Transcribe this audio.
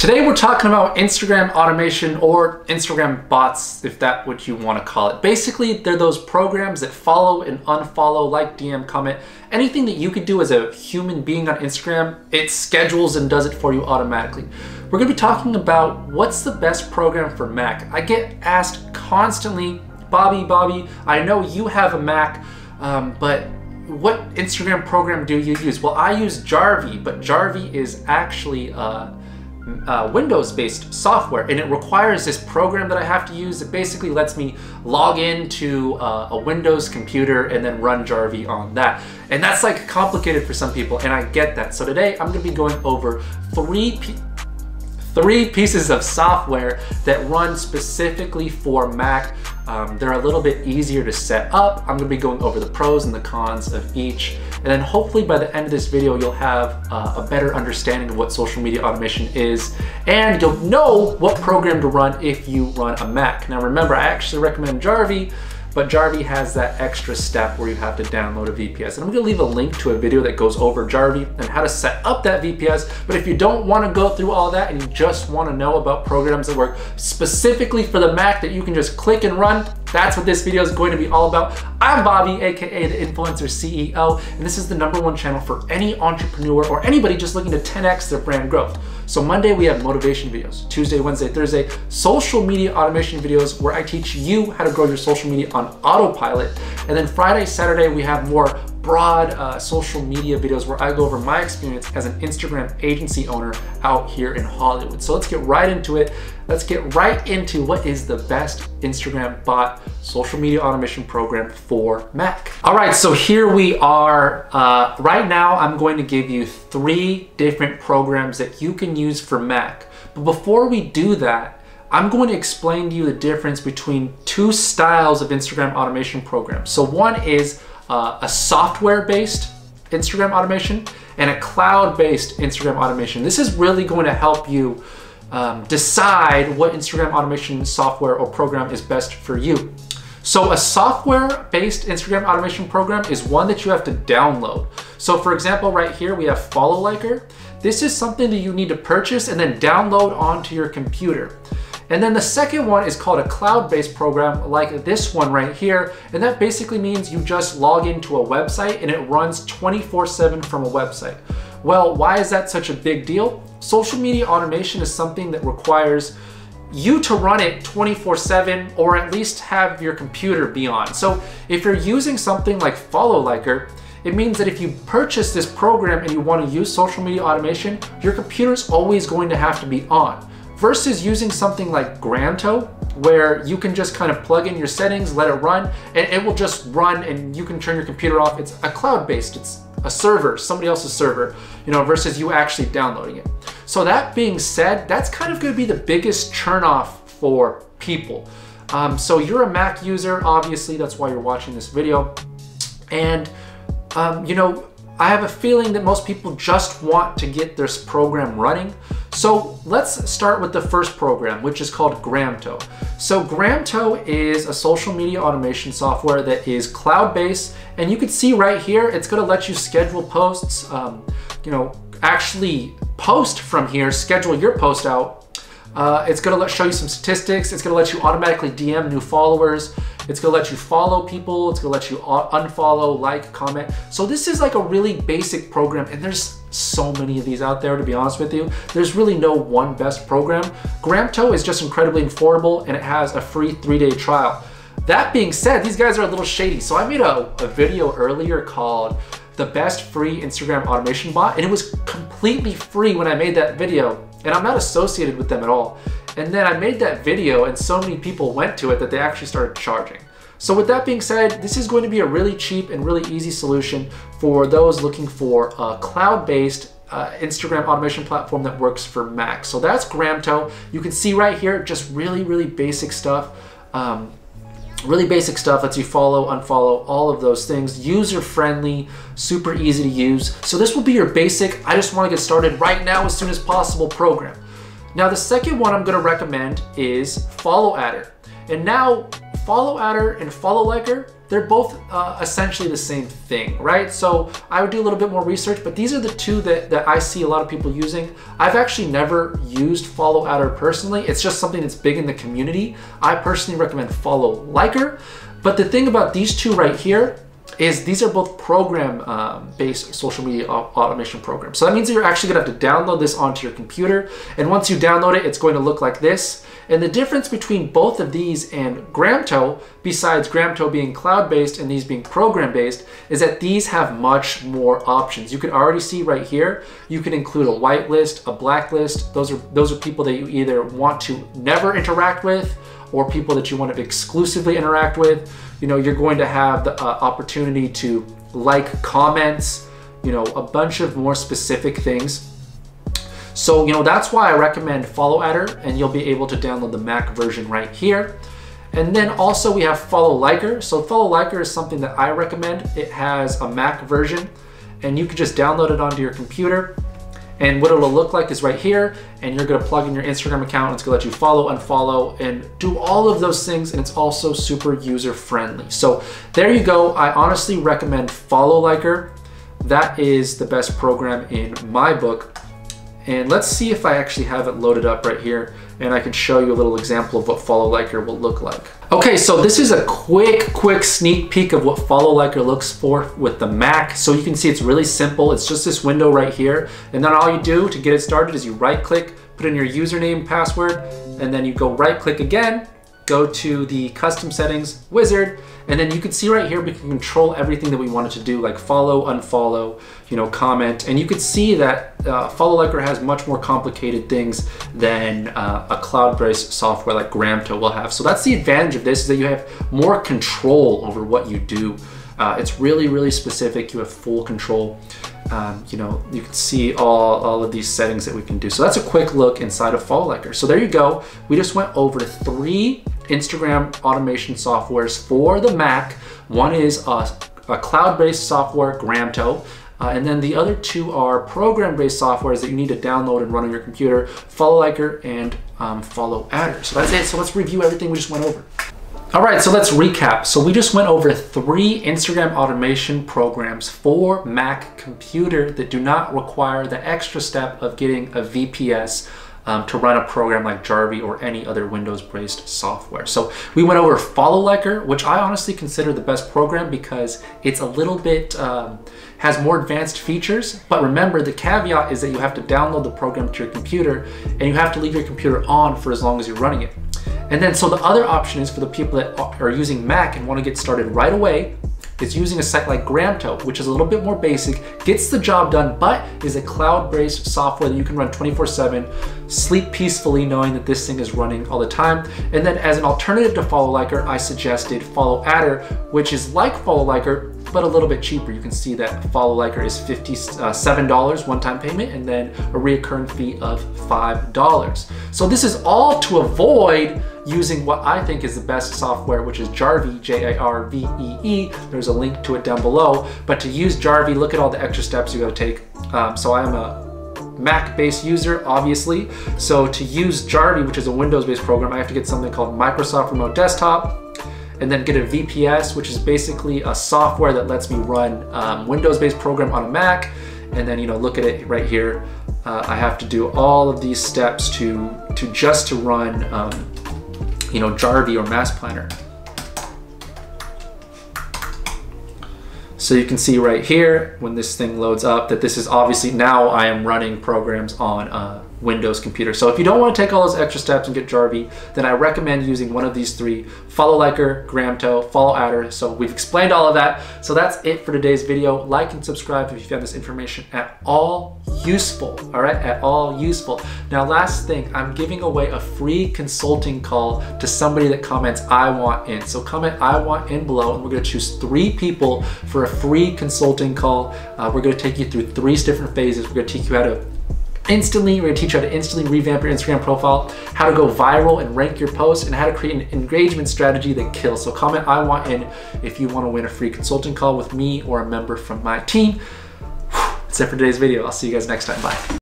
Today we're talking about Instagram automation, or Instagram bots, if that's what you want to call it. Basically, they're those programs that follow and unfollow, like, DM, comment, anything that you could do as a human being on Instagram, it schedules and does it for you automatically. We're going to be talking about what's the best program for Mac. I get asked constantly, Bobby, I know you have a Mac, but what Instagram program do you use? Well, I use Jarvee, but Jarvee is actually Windows-based software, and it requires this program that I have to use. It basically lets me log into a Windows computer and then run Jarvee on that. And that's, like, complicated for some people, and I get that. So today I'm going to be going over three pieces of software that run specifically for Mac. They're a little bit easier to set up. I'm going to be going over the pros and the cons of each, and then hopefully by the end of this video you'll have a better understanding of what social media automation is, and you'll know what program to run if you run a Mac. Now remember, I actually recommend Jarvee, but Jarvee has that extra step where you have to download a VPS. And I'm gonna leave a link to a video that goes over Jarvee and how to set up that VPS. But if you don't wanna go through all that and you just wanna know about programs that work specifically for the Mac that you can just click and run, that's what this video is going to be all about. I'm Bobby, AKA the Influencer CEO, and this is the #1 channel for any entrepreneur or anybody just looking to 10X their brand growth. So Monday we have motivation videos, Tuesday, Wednesday, Thursday, social media automation videos where I teach you how to grow your social media on autopilot. And then Friday, Saturday, we have more broad social media videos where I go over my experience as an Instagram agency owner out here in Hollywood. So let's get right into it. Let's get right into what is the best Instagram bot social media automation program for Mac. All right, so here we are. Right now, I'm going to give you three different programs that you can use for Mac. But before we do that, I'm going to explain to you the difference between two styles of Instagram automation programs. So one is a software-based Instagram automation and a cloud-based Instagram automation. This is really going to help you decide what Instagram automation software or program is best for you. So a software-based Instagram automation program is one that you have to download. So for example, right here, we have FollowLiker. This is something that you need to purchase and then download onto your computer. And then the second one is called a cloud-based program, like this one right here. And that basically means you just log into a website and it runs 24/7 from a website. Well, why is that such a big deal? Social media automation is something that requires you to run it 24/7, or at least have your computer be on. So if you're using something like FollowLiker, it means that if you purchase this program and you want to use social media automation, your computer's always going to have to be on. Versus using something like Gramto, where you can just kind of plug in your settings, let it run, and it will just run and you can turn your computer off. It's a cloud-based, it's a server, somebody else's server, you know, versus you actually downloading it. So that being said, that's kind of gonna be the biggest turnoff for people. So you're a Mac user, obviously, that's why you're watching this video. And, you know, I have a feeling that most people just want to get this program running. So let's start with the first program, which is called Gramto. So Gramto is a social media automation software that is cloud-based, and you can see right here, it's gonna let you schedule posts, you know, actually post from here, schedule your post out. It's gonna show you some statistics. It's gonna let you automatically DM new followers. It's gonna let you follow people. It's gonna let you unfollow, like, comment. So this is like a really basic program, and there's so many of these out there, to be honest with you. There's really no one best program. Gramto is just incredibly affordable, and it has a free 3-day trial. That being said, these guys are a little shady. So I made a video earlier called the best free Instagram automation bot, and it was completely free when I made that video, and I'm not associated with them at all. And then I made that video and so many people went to it that they actually started charging. So with that being said, this is going to be a really cheap and really easy solution for those looking for a cloud-based Instagram automation platform that works for Mac. So that's Gramto. You can see right here, just really basic stuff. Really basic stuff, lets you follow, unfollow, all of those things. User-friendly, super easy to use. So this will be your basic, I just wanna get started right now as soon as possible program. Now the second one I'm gonna recommend is FollowAdder. And now FollowAdder and FollowLiker, they're both essentially the same thing, right? So I would do a little bit more research, but these are the two that I see a lot of people using. I've actually never used FollowAdder personally. It's just something that's big in the community. I personally recommend FollowLiker. But the thing about these two right here is these are both program-based social media automation programs. So that means that you're actually gonna have to download this onto your computer. And once you download it, it's going to look like this. And the difference between both of these and Gramto, besides Gramto being cloud-based and these being program-based, is that these have much more options. You can already see right here, you can include a whitelist, a blacklist. Those are people that you either want to never interact with or people that you want to exclusively interact with. You know, you're going to have the opportunity to like comments, you know, a bunch of more specific things. So, you know, that's why I recommend FollowAdder, and you'll be able to download the Mac version right here. And then also we have FollowLiker. So FollowLiker is something that I recommend. It has a Mac version, and you can just download it onto your computer. And what it'll look like is right here, and you're gonna plug in your Instagram account, and it's gonna let you follow, unfollow, and do all of those things, and it's also super user-friendly. So there you go. I honestly recommend FollowLiker. That is the best program in my book. And let's see if I actually have it loaded up right here, and I can show you a little example of what FollowLiker will look like. Okay, so this is a quick sneak peek of what FollowLiker looks for with the Mac. So you can see it's really simple. It's just this window right here. And then all you do to get it started is you right click, put in your username, password, and then you go right click again, go to the custom settings wizard, and then you can see right here we can control everything that we wanted to do, like follow, unfollow, you know, comment. And you can see that FollowLiker has much more complicated things than a cloud-based software like Gramto will have. So that's the advantage of this, is that you have more control over what you do. It's really, really specific. You have full control. You know, you can see all of these settings that we can do. So that's a quick look inside of FollowLiker. So there you go. We just went over 3 Instagram automation softwares for the Mac. One is a cloud-based software, Gramto. And then the other two are program-based softwares that you need to download and run on your computer, FollowLiker and FollowAdder. So that's it. So let's review everything we just went over. All right, so let's recap. So we just went over 3 Instagram automation programs for Mac computer that do not require the extra step of getting a VPS to run a program like Jarvee or any other Windows-based software. So we went over FollowLiker, which I honestly consider the best program because it's a little bit, has more advanced features. But remember, the caveat is that you have to download the program to your computer, and you have to leave your computer on for as long as you're running it. And then, so the other option is for the people that are using Mac and want to get started right away, is using a site like Gramto, which is a little bit more basic, gets the job done, but is a cloud-based software that you can run 24/7, sleep peacefully knowing that this thing is running all the time. And then as an alternative to FollowLiker, I suggested FollowAdder, which is like FollowLiker, but a little bit cheaper. You can see that FollowLiker is $57 one-time payment, and then a recurring fee of $5. So this is all to avoid using what I think is the best software, which is Jarvee, J-A-R-V-E-E. There's a link to it down below. But to use Jarvee, look at all the extra steps you gotta take. So I'm a Mac-based user, obviously. So to use Jarvee, which is a Windows-based program, I have to get something called Microsoft Remote Desktop, and then get a VPS, which is basically a software that lets me run Windows-based program on a Mac. And then, you know, look at it right here. I have to do all of these steps to run, you know, Jarvee or Mass Planner. So you can see right here when this thing loads up that this is obviously, now I am running programs on Windows computer. So if you don't want to take all those extra steps and get Jarvee, then I recommend using one of these 3, FollowLiker, Gramto, FollowAdder. So we've explained all of that. So that's it for today's video. Like and subscribe if you found this information at all useful, all right, at all useful. Now, last thing, I'm giving away a free consulting call to somebody that comments "I want in." So comment "I want in" below, and we're gonna choose 3 people for a free consulting call. We're gonna take you through 3 different phases. We're gonna teach you how to instantly revamp your Instagram profile, how to go viral and rank your posts, and how to create an engagement strategy that kills. So comment "I want in" if you want to win a free consulting call with me or a member from my team. That's it for today's video. I'll see you guys next time. Bye.